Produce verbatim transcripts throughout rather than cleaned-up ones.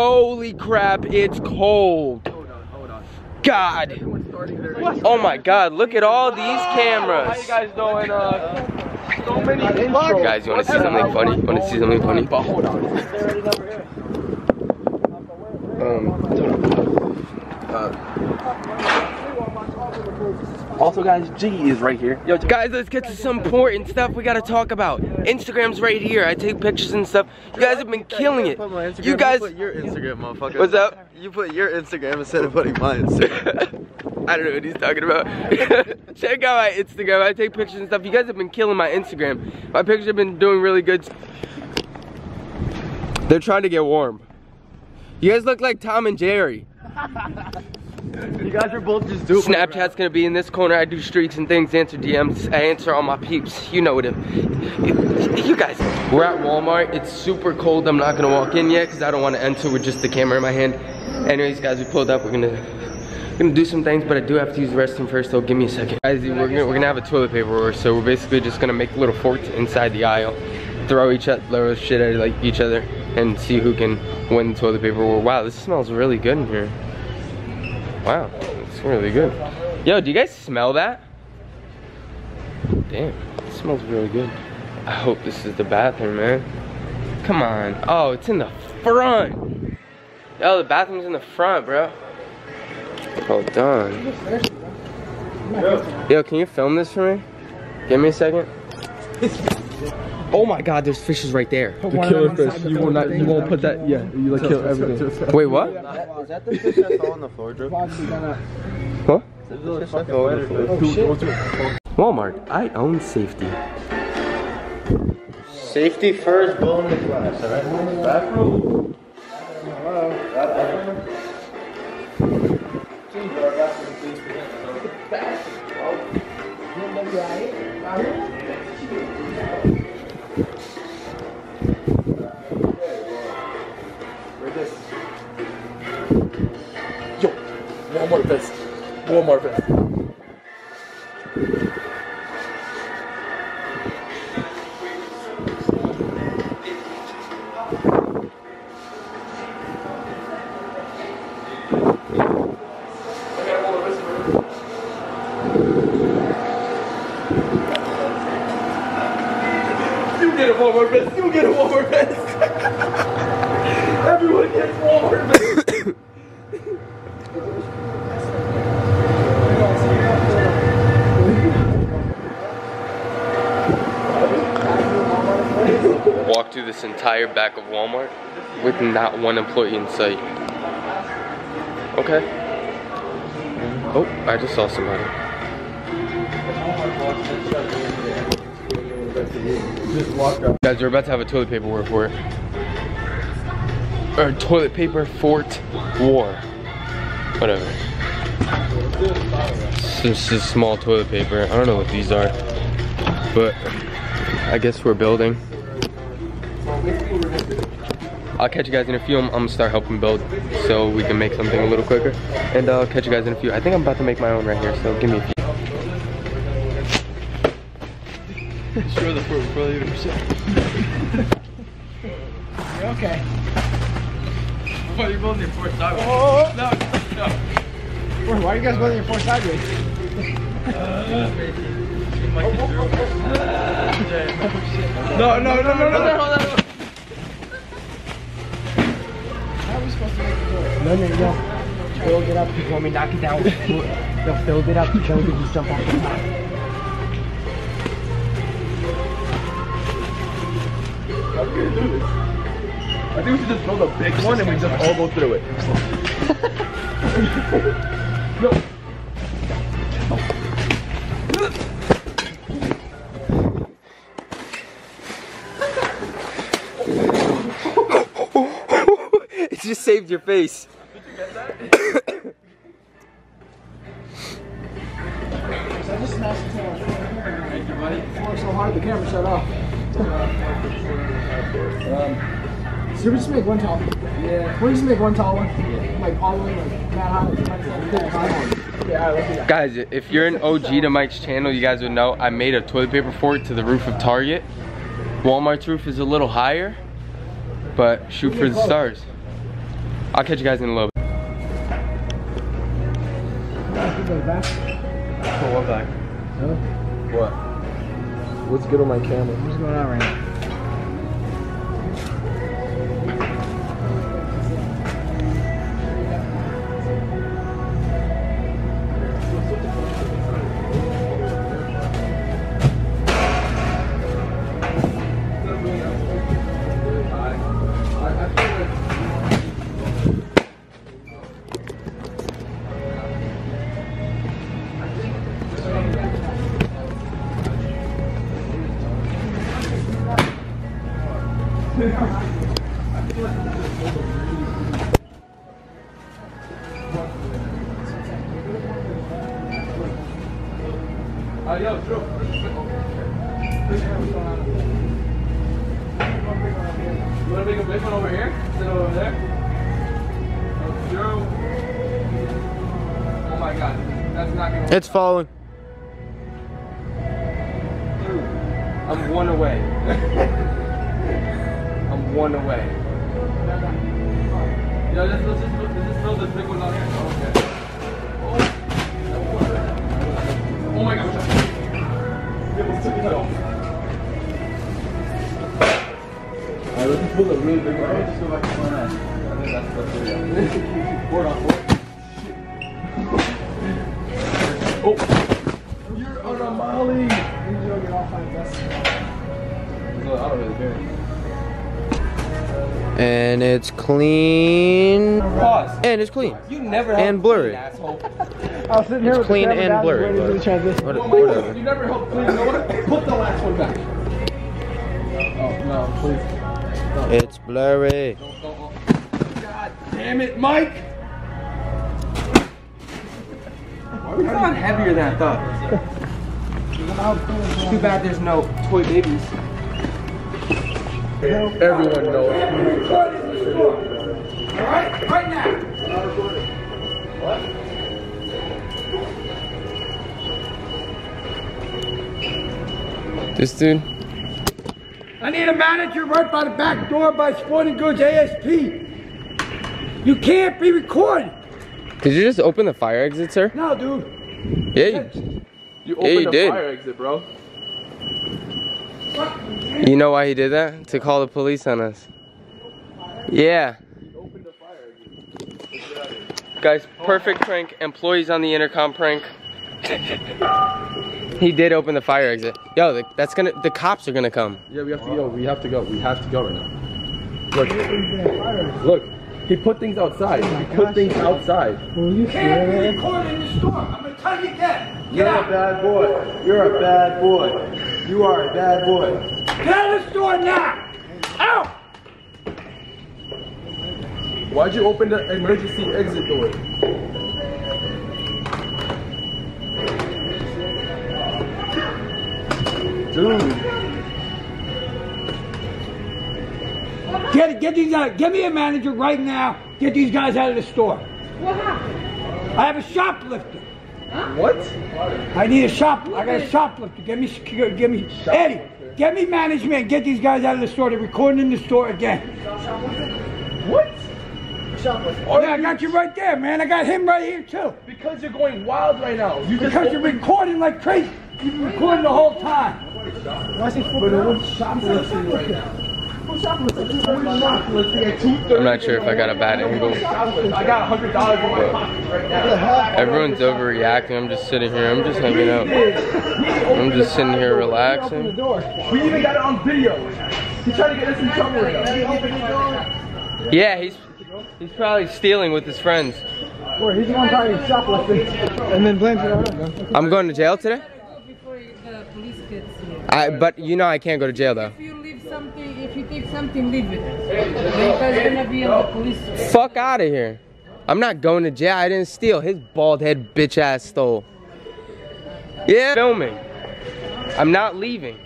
Holy crap, it's cold. Hold on, hold on. God. Oh my God, look at all these cameras. How you guys doing? Uh, so many guys, you want to see something funny? You want to see something funny? But hold on. Um, uh, also, guys, Jiggy is right here. Yo, guys, let's get to some important stuff we got to talk about. Instagram's right here. I take pictures and stuff. You guys have been killing it. You guys. You put your Instagram, motherfucker. What's up? You put your Instagram instead of putting my Instagram. I don't know what he's talking about. Check out my Instagram. I take pictures and stuff. You guys have been killing my Instagram. My pictures have been doing really good. They're trying to get warm. You guys look like Tom and Jerry. You guys are both just doing Snapchat's gonna be in this corner. I do streaks and things, answer D Ms, I answer all my peeps. You know what it is. You guys, we're at Walmart. It's super cold. I'm not gonna walk in yet because I don't want to enter with just the camera in my hand. Anyways, guys, we pulled up. We're gonna gonna do some things, but I do have to use the restroom first. So give me a second, guys. We're gonna we're gonna have a toilet paper roll. So we're basically just gonna make little forts inside the aisle, throw each other, throw shit at like each other, and see who can win the toilet paper roll. Wow, this smells really good in here. Wow, it's really good. Yo, do you guys smell that? Damn, it smells really good. I hope this is the bathroom, man. Come on. Oh, it's in the front. Yo, the bathroom's in the front, bro. Hold on. Yo, can you film this for me? Give me a second. Oh my God, there's fishes right there. The killer fish. You will not. You won't put that. Yeah, you like kill everything. Wait, what? Is that the fish that fell on the floor, Drew? Huh? Walmart. I own safety. Safety first, bone in the glass. All right. Bathroom. Hello. Yo, Walmart vest. Walmart vest. You get a Walmart vest. You get a Walmart vest. Everyone gets Walmart vest. Walk through this entire back of Walmart with not one employee in sight. Okay. Oh, I just saw somebody. Guys, we're about to have a toilet paper war for it. Or toilet paper fort war. Whatever. This is small toilet paper. I don't know what these are. But I guess we're building. I'll catch you guys in a few. I'm, I'm gonna start helping build so we can make something a little quicker. And I'll catch you guys in a few. I think I'm about to make my own right here, so give me a few. Sure, the fort probably one hundred percent. You're okay. Why are you building your fort sideways? Oh, no, no. Why are you guys building your fort sideways? uh, Oh, oh, oh, oh. Uh, no, no, no, no, no, no, hold on. How are we supposed to make the door? No, no, no. Build it up, you want me to knock it down? No, build it up, you don't just jump off the top. How can you do this? I think we should just build a big one and we just all go through it. No. Just saved your face. Did you get that? I just smashed the camera. Worked so hard the camera shut off. um, so we just make one tall one? Yeah. We just make one tall one. Yeah. Like all the way, like Matt Holland. Yeah, alright, let's do that. Guys, if you're an O G to Mike's channel, you guys would know I made a toilet paper fort to the roof of Target. Walmart's roof is a little higher, but shoot for the stars. I'll catch you guys in a little bit. Go back. Pull one back. No? What? What's good on my camera? What's going on right now? It's falling. Dude, I'm one away. I'm one away. Yo, let's just, just, just fill this big one out here. Okay. Oh, oh my gosh. Alright, let's just pull the really big one out. Just go back to one eye. I think that's the three. Board on board. Oh. You're on a molly! You don't get off my desk. I don't really care. And it's clean. Pause. And it's clean. You never help and blurry. Clean, asshole. I was sitting here it's with clean and down, blurry. But really try this. What, oh my goodness, you never help clean. No one, put the last one back. Oh, no, please. No. It's blurry. Don't, don't, don't. God damn it, Mike! We're not heavier than I thought. Too bad there's no toy babies. Everyone knows. Alright, right now. What? This dude. I need a manager right by the back door by Sporting Goods A S P. You can't be recorded. Did you just open the fire exit, sir? No, dude. Yeah, you, you opened yeah, you the did. fire exit, bro. You know why he did that? To call the police on us. Yeah. You opened the fire exit. Guys, perfect prank. Employees on the intercom prank. He did open the fire exit. Yo, the, that's gonna. The cops are gonna come. Yeah, we have to go. We have to go. We have to go right now. Look. Look. He put things outside. Oh he put gosh, things man. outside. Well, you can't be recorded in the store. I'm gonna tell you again. You're out. a bad boy. You're a bad boy. You are a bad boy. Get out of the store now! Out! Why'd you open the emergency exit door? Dude. Get get these out. Get me a manager right now. Get these guys out of the store. What happened? I have a shoplifter. Huh? What? I need a shop. I got a shoplifter. Get me security. Get me shoplifter. Eddie. Get me management. And get these guys out of the store. They're recording in the store again. What? Shoplifter. Oh, yeah, I got you right there, man. I got him right here too. Because you're going wild right now. You because just you're recording like crazy. You've been recording the whole time. Why is he shoplifting right now? I'm not sure if I got a bad angle. I got one hundred dollars in my pocket right now. Everyone's overreacting. I'm just sitting here. I'm just hanging out. I'm just sitting here relaxing. We even got it on video. He's trying to get us in trouble right now. Yeah, he's he's probably stealing with his friends. He's the one trying to shoplifting and then blames it. I'm going to jail today. I but you know I can't go to jail though. Something, if you take something, leave it. Because you're gonna be on the police. Fuck out of here. I'm not going to jail. I didn't steal. His bald head bitch ass stole. Yeah. Filming. I'm not leaving.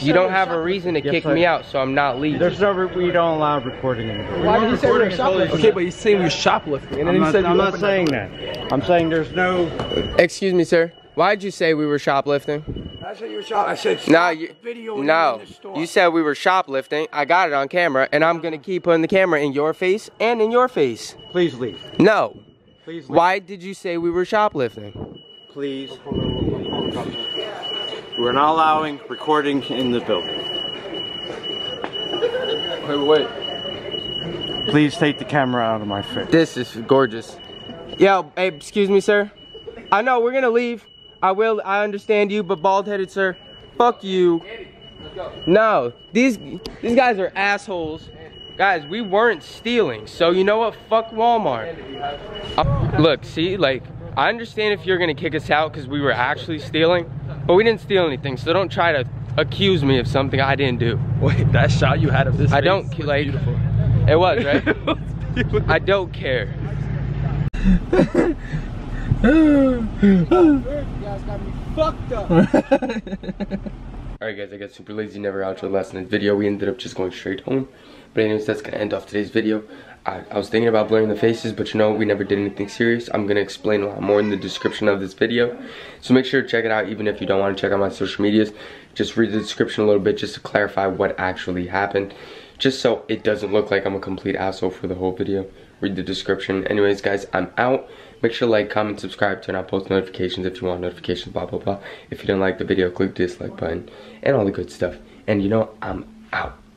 You don't have a reason to kick me out, so I'm not leaving. There's no, we don't allow recording anymore. Why did he say we're shoplifting? Okay, but he's saying you're shoplifting. And then he said, I'm not saying that. I'm saying there's no. Excuse me, sir. Why'd you say we were shoplifting? I that's what you were shoplifting. I said stop no, you, videoing no. in the store. You said we were shoplifting. I got it on camera, and I'm going to keep putting the camera in your face and in your face. Please leave. No. Please leave. Why did you say we were shoplifting? Please. We're not allowing recording in the building. Wait, wait. Please take the camera out of my face. This is gorgeous. Yo, hey, excuse me, sir. I know, we're gonna leave. I will, I understand you, but bald-headed, sir. Fuck you. Andy, let's go. No, these these guys are assholes. Andy. Guys, we weren't stealing, so you know what? Fuck Walmart. Andy, I, look, see, like, I understand if you're gonna kick us out because we were actually stealing, but we didn't steal anything, so don't try to accuse me of something I didn't do. Wait, that shot you had of this I face don't, like, beautiful. It was, right? It was I don't care. Alright guys, I got super lazy, never outro last night's video. We ended up just going straight home. But anyways, that's gonna end off today's video. I, I was thinking about blurring the faces, but you know, we never did anything serious. I'm gonna explain a lot more in the description of this video, so make sure to check it out. Even if you don't want to check out my social medias, just read the description a little bit just to clarify what actually happened, just so it doesn't look like I'm a complete asshole for the whole video. Read the description. Anyways, guys, I'm out. Make sure to like, comment, subscribe, turn on post notifications if you want notifications, blah, blah, blah. If you didn't like the video, click the dislike button and all the good stuff. And you know, I'm out.